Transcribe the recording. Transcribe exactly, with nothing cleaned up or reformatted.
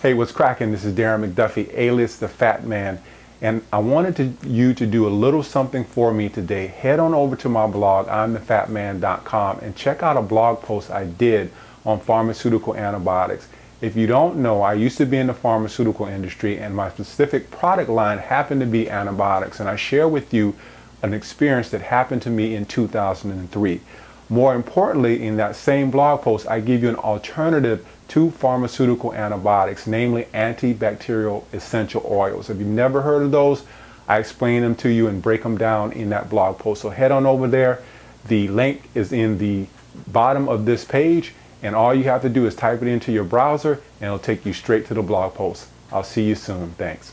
Hey, what's cracking? This is Darren McDuffie, alias The Fat Man, and I wanted to, you to do a little something for me today. Head on over to my blog, I'm the fat man dot com, and check out a blog post I did on pharmaceutical antibiotics. If you don't know, I used to be in the pharmaceutical industry, and my specific product line happened to be antibiotics, and I share with you an experience that happened to me in two thousand three. More importantly, in that same blog post, I give you an alternative to pharmaceutical antibiotics, namely antibacterial essential oils. If you've never heard of those, I explain them to you and break them down in that blog post. So head on over there. The link is in the bottom of this page, and all you have to do is type it into your browser, and it'll take you straight to the blog post. I'll see you soon. Thanks.